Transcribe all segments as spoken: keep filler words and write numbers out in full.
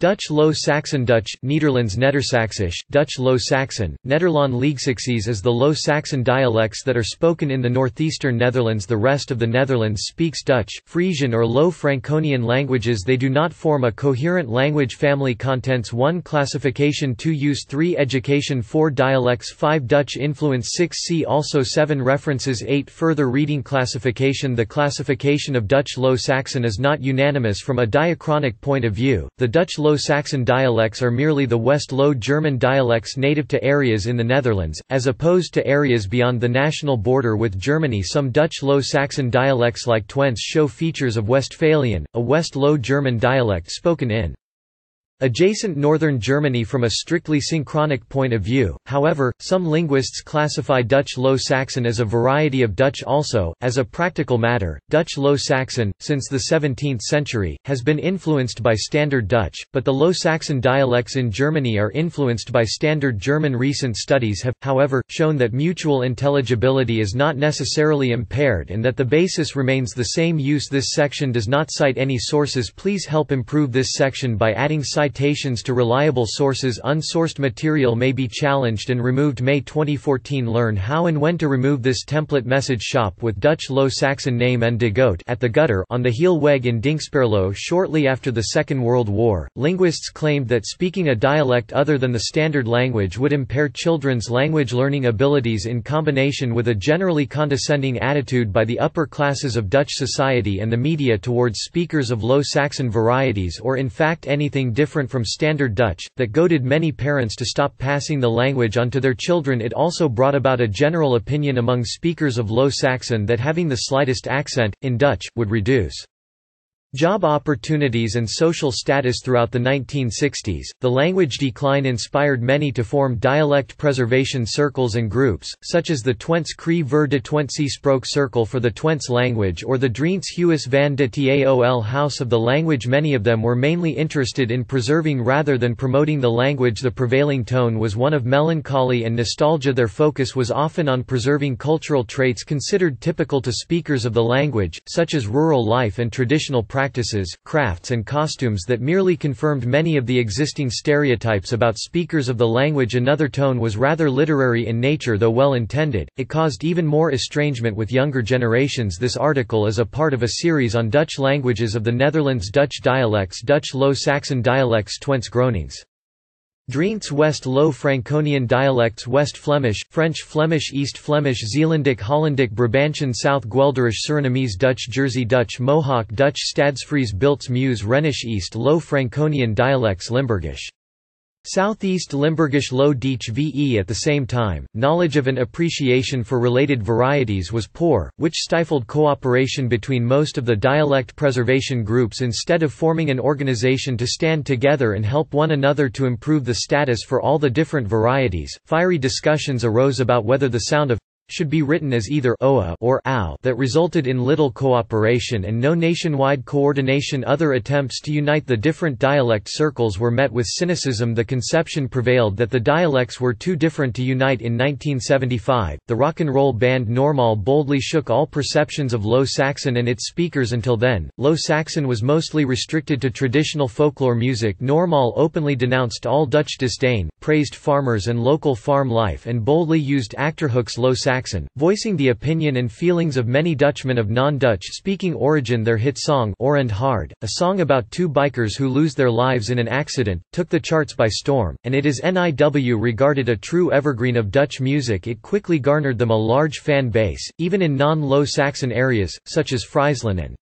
Dutch Low Saxon Dutch, Nederlands Nedersaksisch, Dutch Low Saxon, Nederland Leegsaxisch is the Low Saxon dialects that are spoken in the northeastern Netherlands. The rest of the Netherlands speaks Dutch, Frisian or Low Franconian languages. They do not form a coherent language family. Contents: one Classification, two Use, three Education, four Dialects, five Dutch Influence, six See also, seven References, eight Further reading. Classification: the classification of Dutch Low Saxon is not unanimous from a diachronic point of view. The Dutch Low Low Saxon dialects are merely the West Low German dialects native to areas in the Netherlands, as opposed to areas beyond the national border with Germany. Some Dutch Low Saxon dialects like Tweants show features of Westphalian, a West Low German dialect spoken in adjacent northern Germany from a strictly synchronic point of view. However, some linguists classify Dutch Low Saxon as a variety of Dutch also. As a practical matter, Dutch Low Saxon, since the seventeenth century, has been influenced by Standard Dutch, but the Low Saxon dialects in Germany are influenced by Standard German. Recent studies have, however, shown that mutual intelligibility is not necessarily impaired and that the basis remains the same. Use: this section does not cite any sources. Please help improve this section by adding citations. Citations to reliable sources. Unsourced material may be challenged and removed. May twenty fourteen. Learn how and when to remove this template. Message shop with Dutch Low Saxon name en de goot at the gutter on the heel weg in Dinxperlo. Shortly after the Second World War, linguists claimed that speaking a dialect other than the standard language would impair children's language learning abilities in combination with a generally condescending attitude by the upper classes of Dutch society and the media towards speakers of Low Saxon varieties or in fact anything different from Standard Dutch, that goaded many parents to stop passing the language on to their children. It also brought about a general opinion among speakers of Low Saxon that having the slightest accent, in Dutch, would reduce job opportunities and social status. Throughout the nineteen sixties, the language decline inspired many to form dialect preservation circles and groups, such as the Tweants Cree ver de Tweantse Sprook Circle for the Tweants language or the Drients Huis van de Taol House of the language. Many of them were mainly interested in preserving rather than promoting the language. The prevailing tone was one of melancholy and nostalgia. Their focus was often on preserving cultural traits considered typical to speakers of the language, such as rural life and traditional practices. practices, crafts and costumes that merely confirmed many of the existing stereotypes about speakers of the language. Another tone was rather literary in nature. Though well-intended, it caused even more estrangement with younger generations. This article is a part of a series on Dutch languages of the Netherlands. Dutch dialects, Dutch Low Saxon dialects, Tweants, Gronings, Drients, West Low Franconian dialects, West Flemish, French Flemish, East Flemish, Zeelandic, Hollandic, Brabantian, South Guelderish, Surinamese, Dutch Jersey, Dutch Mohawk, Dutch Stadsfries, Biltz, Meuse, Rhenish, East Low Franconian dialects, Limburgish, Southeast Limburgish, Low Deutsch V E. At the same time, knowledge of and appreciation for related varieties was poor, which stifled cooperation between most of the dialect preservation groups. Instead of forming an organization to stand together and help one another to improve the status for all the different varieties, fiery discussions arose about whether the sound of should be written as either oa or ow, that resulted in little cooperation and no nationwide coordination. Other attempts to unite the different dialect circles were met with cynicism. The conception prevailed that the dialects were too different to unite. In nineteen seventy-five, the rock and roll band Normaal boldly shook all perceptions of Low Saxon and its speakers. Until then, Low Saxon was mostly restricted to traditional folklore music. Normaal openly denounced all Dutch disdain, praised farmers and local farm life, and boldly used Achterhoek's Low Saxon, voicing the opinion and feelings of many Dutchmen of non-Dutch speaking origin. Their hit song Orend Hard, a song about two bikers who lose their lives in an accident, took the charts by storm, and it is now regarded a true evergreen of Dutch music. It quickly garnered them a large fan base, even in non-Low Saxon areas, such as Friesland and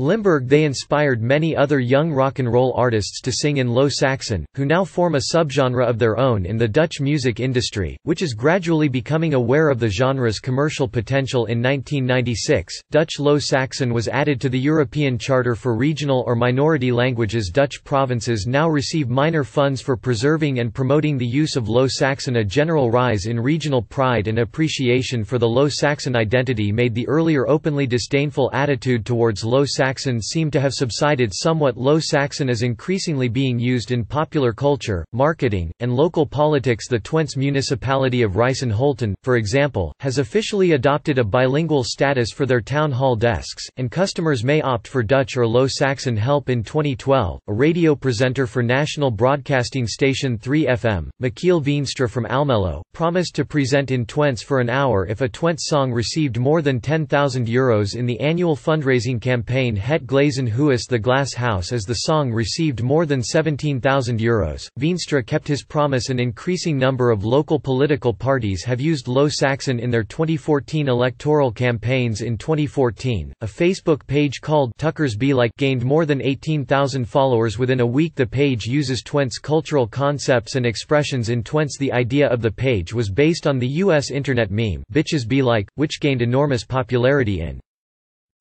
Limburg. They inspired many other young rock and roll artists to sing in Low Saxon, who now form a subgenre of their own in the Dutch music industry, which is gradually becoming aware of the genre's commercial potential. In nineteen ninety-six, Dutch Low Saxon was added to the European Charter for Regional or Minority Languages. Dutch provinces now receive minor funds for preserving and promoting the use of Low Saxon. A general rise in regional pride and appreciation for the Low Saxon identity made the earlier openly disdainful attitude towards Low Saxon Saxon seem to have subsided somewhat. Low Saxon is increasingly being used in popular culture, marketing, and local politics. The Tweants municipality of Rijssen-Holten, for example, has officially adopted a bilingual status for their town hall desks, and customers may opt for Dutch or Low Saxon help. In twenty twelve, a radio presenter for national broadcasting station three F M, Michiel Veenstra from Almelo, promised to present in Tweants for an hour if a Tweants song received more than ten thousand euros in the annual fundraising campaign Het glazen huis, The Glass House, as the song received more than seventeen thousand euros. Veenstra kept his promise. An increasing number of local political parties have used Low Saxon in their twenty fourteen electoral campaigns. In twenty fourteen, a Facebook page called Tucker's Be Like gained more than eighteen thousand followers within a week. The page uses Tweants cultural concepts and expressions in Tweants. The idea of the page was based on the U S internet meme Bitches Be Like, which gained enormous popularity in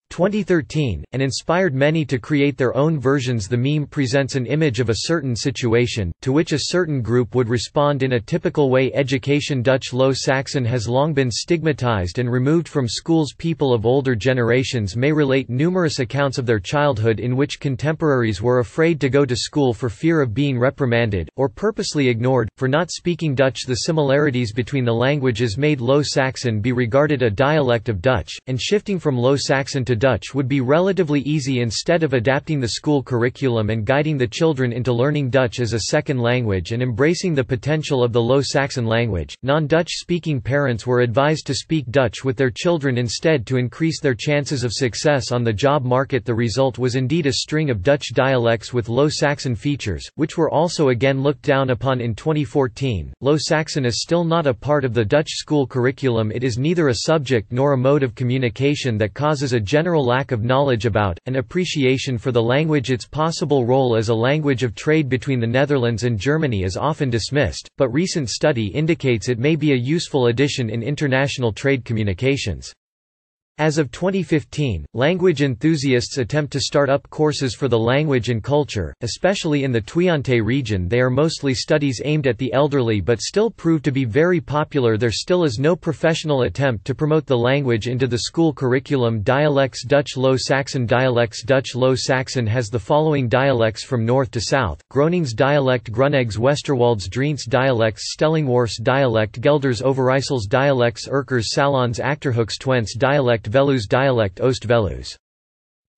twenty thirteen, and inspired many to create their own versions. The meme presents an image of a certain situation, to which a certain group would respond in a typical way. Education. Dutch Low Saxon has long been stigmatized and removed from schools. People of older generations may relate numerous accounts of their childhood in which contemporaries were afraid to go to school for fear of being reprimanded, or purposely ignored, for not speaking Dutch. The similarities between the languages made Low Saxon be regarded a dialect of Dutch, and shifting from Low Saxon to Dutch would be relatively easy. Instead of adapting the school curriculum and guiding the children into learning Dutch as a second language and embracing the potential of the Low Saxon language, non-Dutch-speaking parents were advised to speak Dutch with their children instead to increase their chances of success on the job market. The result was indeed a string of Dutch dialects with Low Saxon features, which were also again looked down upon in twenty fourteen. Low Saxon is still not a part of the Dutch school curriculum. It is neither a subject nor a mode of communication that causes a general General lack of knowledge about, and appreciation for the language. Its possible role as a language of trade between the Netherlands and Germany is often dismissed, but recent study indicates it may be a useful addition in international trade communications. As of twenty fifteen, language enthusiasts attempt to start up courses for the language and culture, especially in the Tuiante region. They are mostly studies aimed at the elderly but still prove to be very popular. There still is no professional attempt to promote the language into the school curriculum. Dialects. Dutch Low Saxon dialects. Dutch Low Saxon has the following dialects from north to south: Gronings dialect, Grunegs, Westerwalds, Drients dialects, Stellingwarfs dialect, Gelders, Overijssels dialects, Urkers, Salons, Achterhoeks, Tweants dialect, Veluws dialect, Oost Veluws,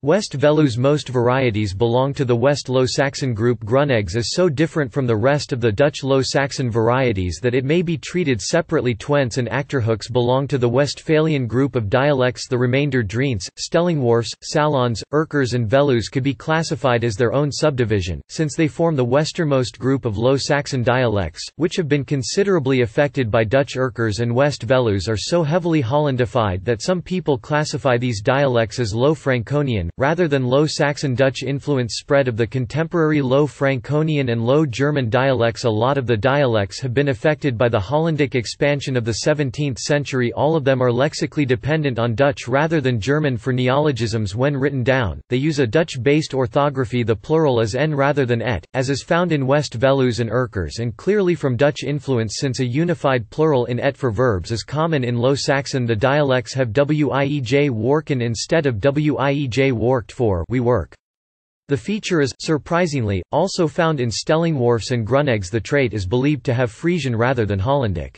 West Veluws. Most varieties belong to the West Low Saxon group. Grunegs is so different from the rest of the Dutch Low Saxon varieties that it may be treated separately. Tweants and Achterhoeks belong to the Westphalian group of dialects. The remainder, Drients, Stellingwarfs, Salons, Urkers and Veluws, could be classified as their own subdivision, since they form the westernmost group of Low Saxon dialects, which have been considerably affected by Dutch. Urkers and West Veluws are so heavily Hollandified that some people classify these dialects as Low Franconian, rather than Low Saxon. Dutch influence spread of the contemporary Low Franconian and Low German dialects. A lot of the dialects have been affected by the Hollandic expansion of the seventeenth century. All of them are lexically dependent on Dutch rather than German for neologisms. When written down, they use a Dutch-based orthography. The plural is en rather than et, as is found in West Veluws and Urkers, and clearly from Dutch influence, since a unified plural in et for verbs is common in Low Saxon. The dialects have wiej warken instead of wiej worked for, we work. The feature is, surprisingly, also found in Stellingwarfs and Grunegs. The trait is believed to have Frisian rather than Hollandic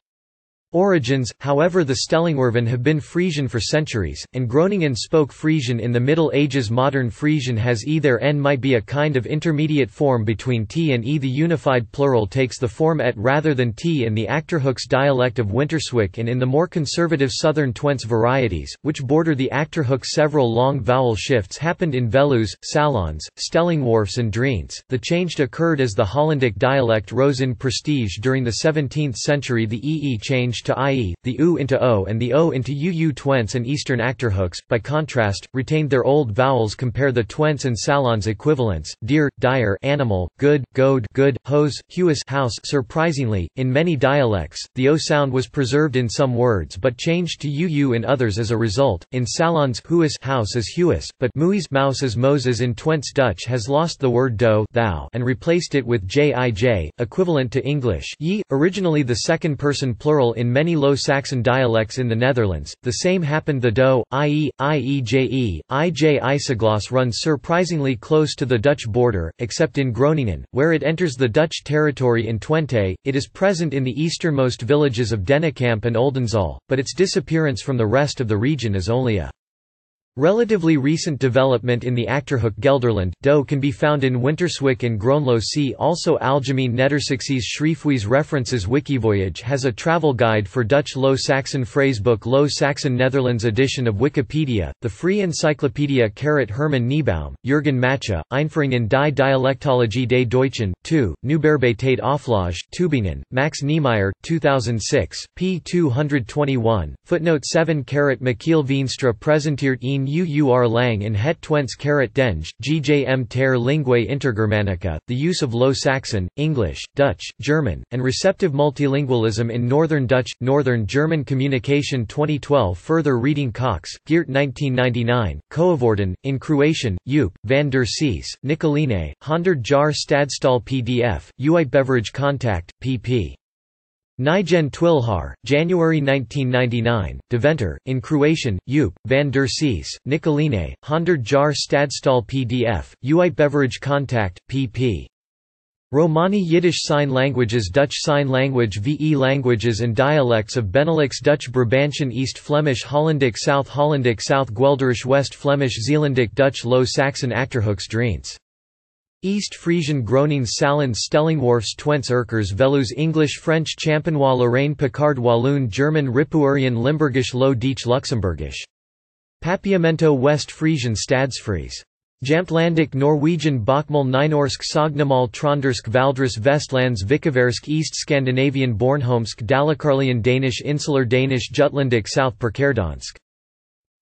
origins. However, the Stellingwerven have been Frisian for centuries, and Groningen spoke Frisian in the Middle Ages. Modern Frisian has either n might be a kind of intermediate form between t and e. The unified plural takes the form et rather than t in the Achterhoeks dialect of Winterswijk and in the more conservative southern Tweants varieties, which border the Achterhoeks. Several long vowel shifts happened in Veluws, Salons, Stellingwarfs and Drients. The change occurred as the Hollandic dialect rose in prestige during the seventeenth century. The ee changed to ie, the oo into o and the o into uu. Tweants and Eastern Achterhoeks, by contrast, retained their old vowels. Compare the Tweants and Salons equivalents: deer, dire, animal, good, goad, good, hose, huis, house. Surprisingly, in many dialects, the o sound was preserved in some words but changed to uu in others. As a result, in Salons, huis, house is huis, but muis, mouse is Moses. In Tweants, Dutch has lost the word do, thou, and replaced it with jij, equivalent to English ye. Originally the second person plural in in many Low Saxon dialects in the Netherlands. The same happened the Doe, ie, ieje, ij isogloss runs surprisingly close to the Dutch border, except in Groningen, where it enters the Dutch territory in Twente. It is present in the easternmost villages of Dennekamp and Oldenzaal, but its disappearance from the rest of the region is only a relatively recent development in the Achterhoek Gelderland. Doe can be found in Winterswijk and Groenlo. See also Algemeen Nedersaksisch Schriftwijs. References. Wikivoyage has a travel guide for Dutch Low Saxon phrasebook, Low Saxon Netherlands edition of Wikipedia, the free encyclopedia. Gerrit Herman Niebaum, Jürgen Matsche, Einführung in die Dialektologie des Deutschen, two, Neubearbeitet Auflage, Tübingen, Max Niemeyer, two thousand six, p. two hundred twenty-one, footnote seven. Gerrit Michiel Veenstra presenteert een Uur lang in het Twents. Carat Denge, G J M ter Linguae Intergermanica, The Use of Low Saxon, English, Dutch, German, and Receptive Multilingualism in Northern Dutch, Northern German Communication twenty twelve. Further reading. Cox, Geert nineteen ninety-nine, Coevorden, in Croatian, Joop, van der Sees, Nicoline, honderd Jar Stadstal P D F, U I Beverage Contact, pp. Nijgen Twilhar, January nineteen ninety-nine, Deventer, in Croatian, Joop, van der Sees, Nicoline, honderd Jar Stadstal P D F, U I Beverage Contact, pp. Romani Yiddish Sign Languages, Dutch Sign Language, V E Languages and Dialects of Benelux, Dutch Brabantian, East Flemish, Hollandic, South Hollandic, South Guelderish, West Flemish, Zeelandic, Dutch Low Saxon, Achterhoeks, Drents. East Frisian, Gronings, Salins, Stellingwarfs, Twents, Urkers, Veluws, English, French, Champenois, Lorraine, Picard, Walloon, German, Ripuarian, Limburgish, Low Deutsch, Luxembourgish, Papiamento, West Frisian, Stadsfries, Jamtlandic, Norwegian, Bokmål, Nynorsk, Sognamal, Trondersk, Valdres, Vestlands, Vikaversk, East Scandinavian, Bornholmsk, Dalecarlian, Danish, Insular Danish, Jutlandic, South Perkerdansk,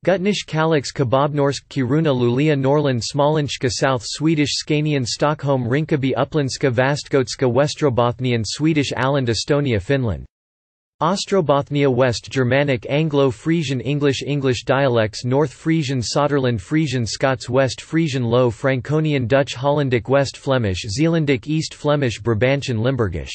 Gutnish, Kalix, Kebabnorsk, Kiruna, Luleå, Norrland, Småländska, South Swedish, Scanian, Stockholm, Rinkeby, Upplandska, Västgötska, Westrobothnian, Swedish, Åland, Estonia, Finland, Ostrobothnia, West Germanic, Anglo-Frisian, English, English dialects, North Frisian, Söderland, Frisian, Scots, West Frisian, Low Franconian, Dutch, Hollandic, West Flemish, Zeelandic, East Flemish, Brabantian, Limburgish,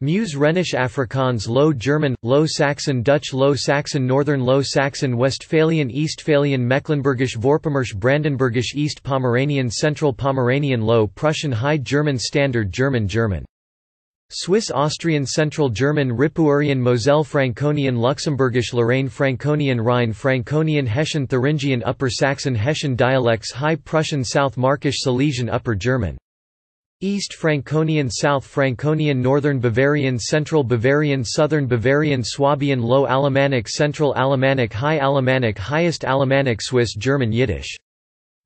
Meuse, Rhenish, Afrikaans, Low German, Low Saxon, Dutch Low Saxon, Northern Low Saxon, Westphalian, Eastphalian, Mecklenburgish, Vorpommersch, Brandenburgish, East Pomeranian, Central Pomeranian, Low Prussian, High German, Standard German, German, Swiss, Austrian, Central German, Ripuarian, Moselle, Franconian, Luxembourgish, Lorraine, Franconian, Rhine, Franconian, Hessian, Thuringian, Upper Saxon, Hessian dialects, High Prussian, South Markish, Silesian, Upper German, East Franconian, South Franconian, Northern Bavarian, Central Bavarian, Southern Bavarian, Swabian, Low Alemannic, Central Alemannic, High Alemannic, Highest Alemannic, Swiss German, Yiddish,